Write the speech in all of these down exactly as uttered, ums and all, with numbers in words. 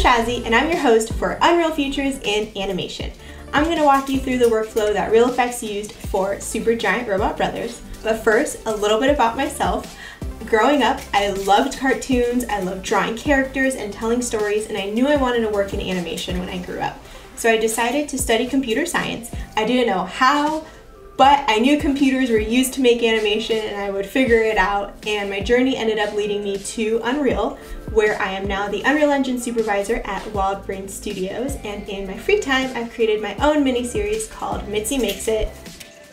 I'm Shazzy, and I'm your host for Unreal Futures in Animation. I'm going to walk you through the workflow that Real Effects used for Super Giant Robot Brothers. But first, a little bit about myself. Growing up, I loved cartoons, I loved drawing characters and telling stories, and I knew I wanted to work in animation when I grew up. So I decided to study computer science. I didn't know how, but I knew computers were used to make animation and I would figure it out, and my journey ended up leading me to Unreal, where I am now the Unreal Engine supervisor at WildBrain Studios, and in my free time, I've created my own mini-series called Mitzi Makes It,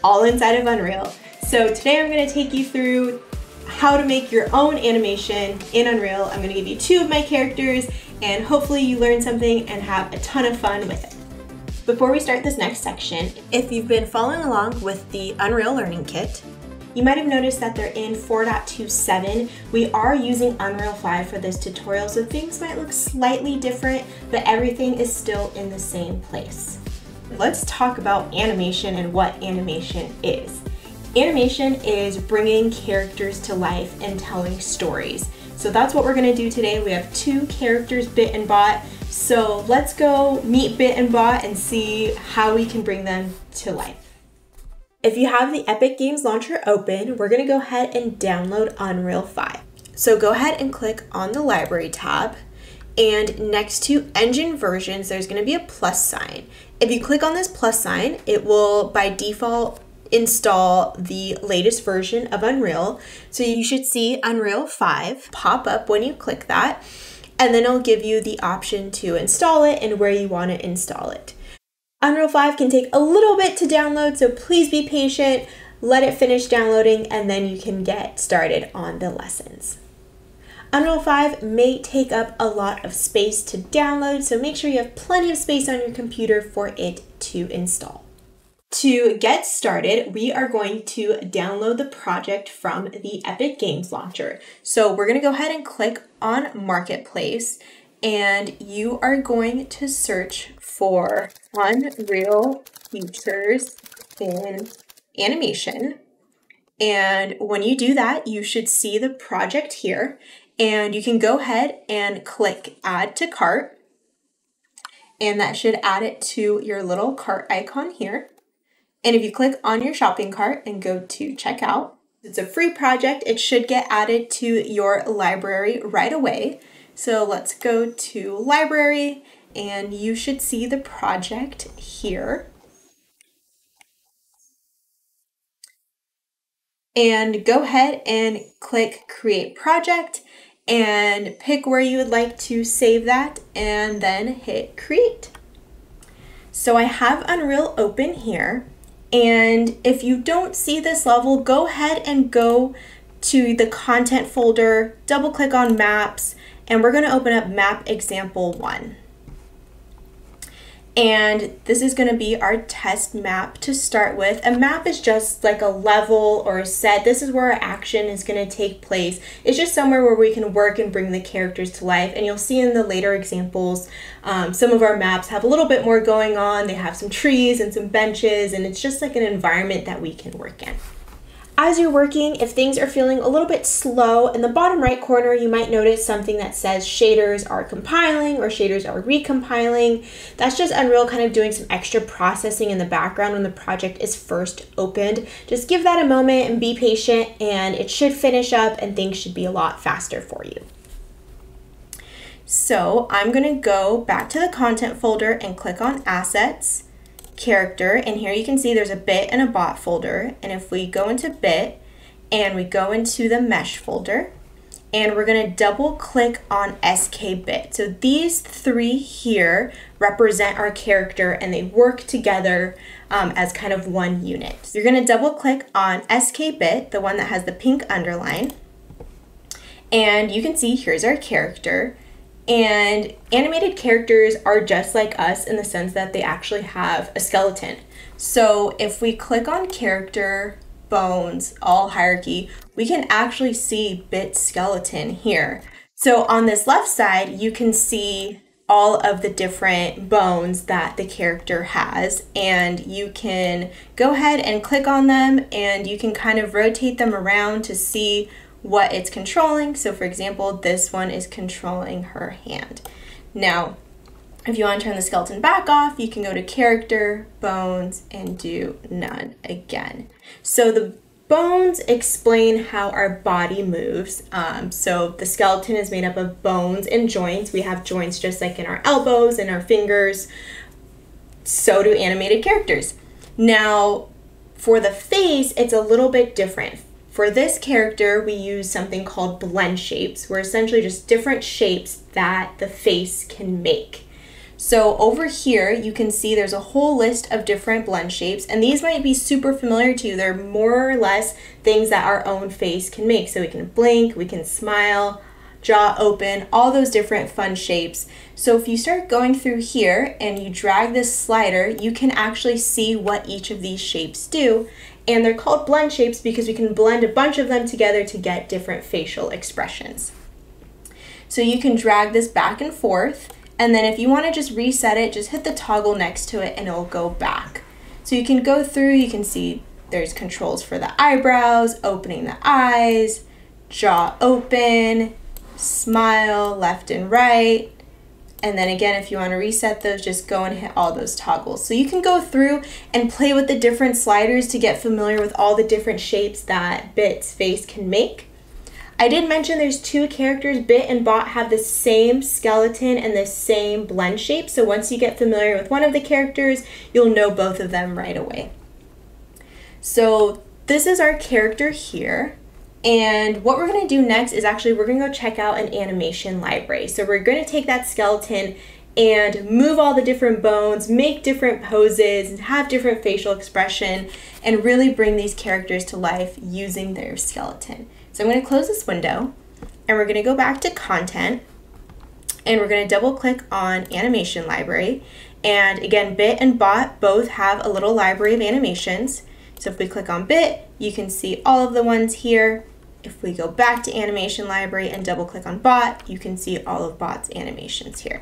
all inside of Unreal. So today I'm gonna take you through how to make your own animation in Unreal. I'm gonna give you two of my characters and hopefully you learn something and have a ton of fun with it. Before we start this next section, if you've been following along with the Unreal Learning Kit, you might have noticed that they're in four point two seven. We are using Unreal five for this tutorial, so things might look slightly different, but everything is still in the same place. Let's talk about animation and what animation is. Animation is bringing characters to life and telling stories. So that's what we're gonna do today. We have two characters, Bit and Bot. So let's go meet Bit and Bot and see how we can bring them to life. If you have the Epic Games Launcher open, we're gonna go ahead and download Unreal five. So go ahead and click on the Library tab, and next to Engine Versions, there's gonna be a plus sign. If you click on this plus sign, it will by default install the latest version of Unreal. So you should see Unreal five pop up when you click that, and then it'll give you the option to install it and where you want to install it. Unreal five can take a little bit to download, so please be patient, let it finish downloading, and then you can get started on the lessons. Unreal five may take up a lot of space to download, so make sure you have plenty of space on your computer for it to install. To get started, we are going to download the project from the Epic Games Launcher. So we're going to go ahead and click on Marketplace, and you are going to search for Unreal Futures in Animation. And when you do that, you should see the project here, and you can go ahead and click Add to Cart, and that should add it to your little cart icon here. And if you click on your shopping cart and go to checkout, it's a free project. It should get added to your library right away. So let's go to library, and you should see the project here. And go ahead and click create project and pick where you would like to save that, and then hit create. So I have Unreal open here. And if you don't see this level, go ahead and go to the content folder, double click on maps, and we're gonna open up map example one. And this is gonna be our test map to start with. A map is just like a level or a set. This is where our action is gonna take place. It's just somewhere where we can work and bring the characters to life. And you'll see in the later examples, um, some of our maps have a little bit more going on. They have some trees and some benches, and it's just like an environment that we can work in. As you're working, if things are feeling a little bit slow, in the bottom right corner, you might notice something that says shaders are compiling or shaders are recompiling. That's just Unreal kind of doing some extra processing in the background when the project is first opened. Just give that a moment and be patient, and it should finish up and things should be a lot faster for you. So I'm gonna go back to the content folder and click on assets, character, and here you can see there's a bit and a bot folder. And if we go into bit and we go into the mesh folder, and we're going to double click on S K bit. So these three here represent our character, and they work together um, as kind of one unit. So you're going to double click on S K bit, the one that has the pink underline, and you can see here's our character. And animated characters are just like us in the sense that they actually have a skeleton. So if we click on character, bones, all hierarchy, we can actually see Bit's skeleton here. So on this left side, you can see all of the different bones that the character has, and you can go ahead and click on them, and you can kind of rotate them around to see what it's controlling. So for example, this one is controlling her hand. Now, if you want to turn the skeleton back off, you can go to character, bones, and do none again. So the bones explain how our body moves. Um, so the skeleton is made up of bones and joints. We have joints just like in our elbows and our fingers. So do animated characters. Now, for the face, it's a little bit different. For this character, we use something called blend shapes, where essentially just different shapes that the face can make. So over here, you can see there's a whole list of different blend shapes, and these might be super familiar to you. They're more or less things that our own face can make. So we can blink, we can smile, jaw open, all those different fun shapes. So if you start going through here and you drag this slider, you can actually see what each of these shapes do. And they're called blend shapes because we can blend a bunch of them together to get different facial expressions. So you can drag this back and forth. And then if you want to just reset it, just hit the toggle next to it and it'll go back. So you can go through, you can see there's controls for the eyebrows, opening the eyes, jaw open, smile left and right. And then again, if you want to reset those, just go and hit all those toggles. So you can go through and play with the different sliders to get familiar with all the different shapes that Bit's face can make. I did mention there's two characters. Bit and Bot have the same skeleton and the same blend shape, so once you get familiar with one of the characters, you'll know both of them right away. So this is our character here, and what we're going to do next is actually we're going to go check out an animation library. So we're going to take that skeleton and move all the different bones, make different poses, and have different facial expression, and really bring these characters to life using their skeleton. So I'm going to close this window, and we're going to go back to content, and we're going to double click on animation library. And again, Bit and Bot both have a little library of animations. So if we click on Bit, you can see all of the ones here. If we go back to animation library and double click on Bot, you can see all of Bot's animations here.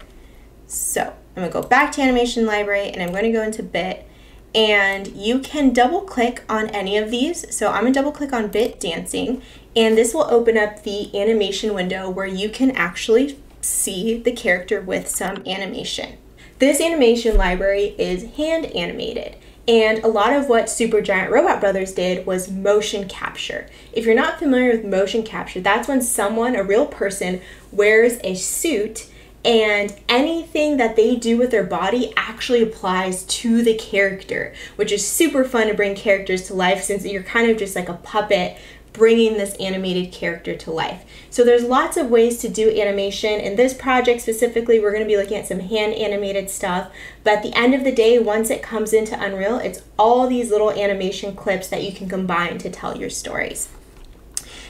So I'm going to go back to animation library, and I'm going to go into Bit, and you can double click on any of these. So I'm going to double click on Bit dancing, and this will open up the animation window where you can actually see the character with some animation. This animation library is hand animated, and a lot of what Super Giant Robot Brothers did was motion capture. If you're not familiar with motion capture, that's when someone, a real person, wears a suit, and anything that they do with their body actually applies to the character, which is super fun to bring characters to life, since you're kind of just like a puppet bringing this animated character to life. So there's lots of ways to do animation. In this project specifically, we're going to be looking at some hand animated stuff, but at the end of the day, once it comes into Unreal, it's all these little animation clips that you can combine to tell your stories.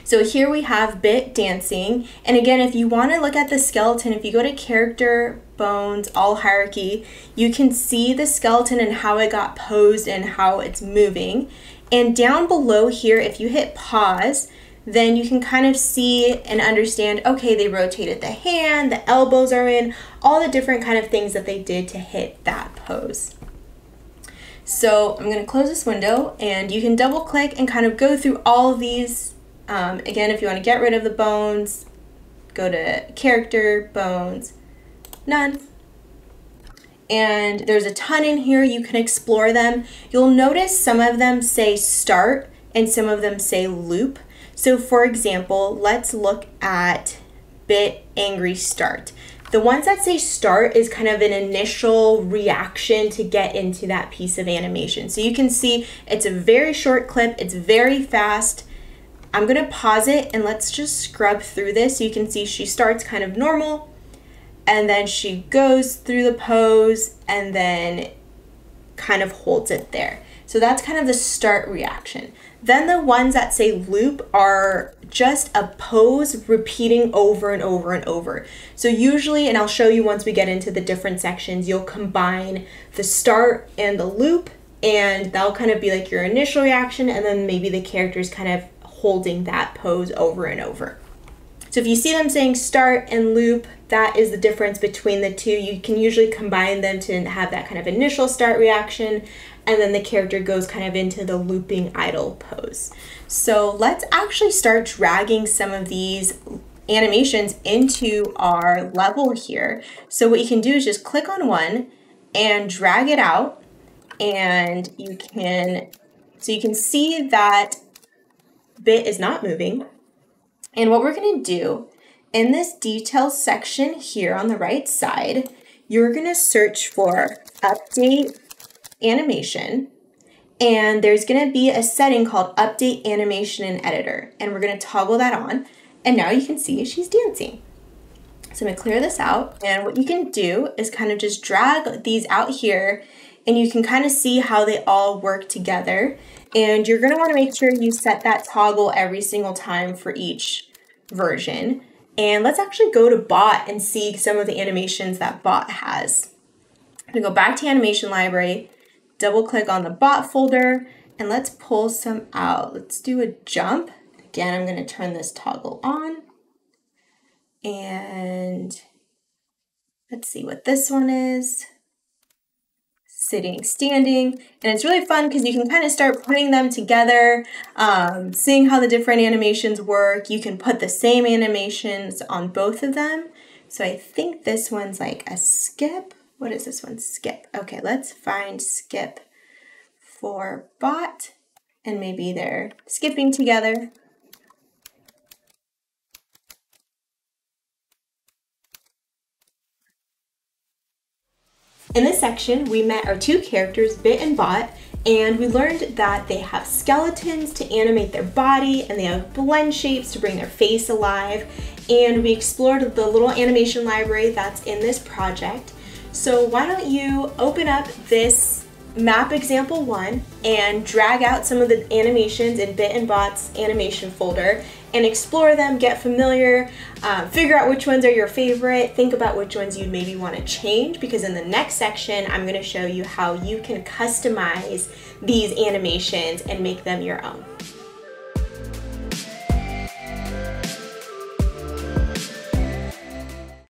So here we have Bit dancing, and again, if you want to look at the skeleton, if you go to character, bones, all hierarchy, you can see the skeleton and how it got posed and how it's moving. And down below here, if you hit pause, then you can kind of see and understand, okay, they rotated the hand, the elbows are in, all the different kind of things that they did to hit that pose. So I'm going to close this window, and you can double click and kind of go through all of these. Um, again, if you want to get rid of the bones, go to character, bones, none. And there's a ton in here. You can explore them. You'll notice some of them say start and some of them say loop. So for example, let's look at Bit Angry Start. The ones that say start is kind of an initial reaction to get into that piece of animation. So you can see it's a very short clip. It's very fast. I'm going to pause it, and let's just scrub through this. You can see she starts kind of normal, and then she goes through the pose and then kind of holds it there. So that's kind of the start reaction. Then the ones that say loop are just a pose repeating over and over and over. So usually, and I'll show you once we get into the different sections, you'll combine the start and the loop, and that'll kind of be like your initial reaction, and then maybe the character's kind of holding that pose over and over. So if you see them saying start and loop, that is the difference between the two. You can usually combine them to have that kind of initial start reaction, and then the character goes kind of into the looping idle pose. So let's actually start dragging some of these animations into our level here. So what you can do is just click on one and drag it out, and you can, so you can see that bit is not moving. And what we're gonna do in this details section here on the right side, you're gonna search for update animation, and there's gonna be a setting called update animation and editor, and we're gonna toggle that on. And now you can see she's dancing. So I'm gonna clear this out. And what you can do is kind of just drag these out here, and you can kind of see how they all work together. And you're gonna wanna make sure you set that toggle every single time for each version. And let's actually go to Bot and see some of the animations that Bot has. I'm gonna go back to animation library, double click on the Bot folder, and let's pull some out. Let's do a jump. Again, I'm gonna turn this toggle on, and let's see what this one is. Sitting, standing, and it's really fun because you can kind of start putting them together, um, seeing how the different animations work. You can put the same animations on both of them. So I think this one's like a skip. What is this one? Skip. Okay, let's find skip for Bot, and maybe they're skipping together. In this section, we met our two characters, Bit and Bot, and we learned that they have skeletons to animate their body, and they have blend shapes to bring their face alive, and we explored the little animation library that's in this project. So why don't you open up this map example one and drag out some of the animations in Bit and Bot's animation folder and explore them, get familiar, uh, figure out which ones are your favorite, think about which ones you'd maybe want to change, because in the next section, I'm going to show you how you can customize these animations and make them your own.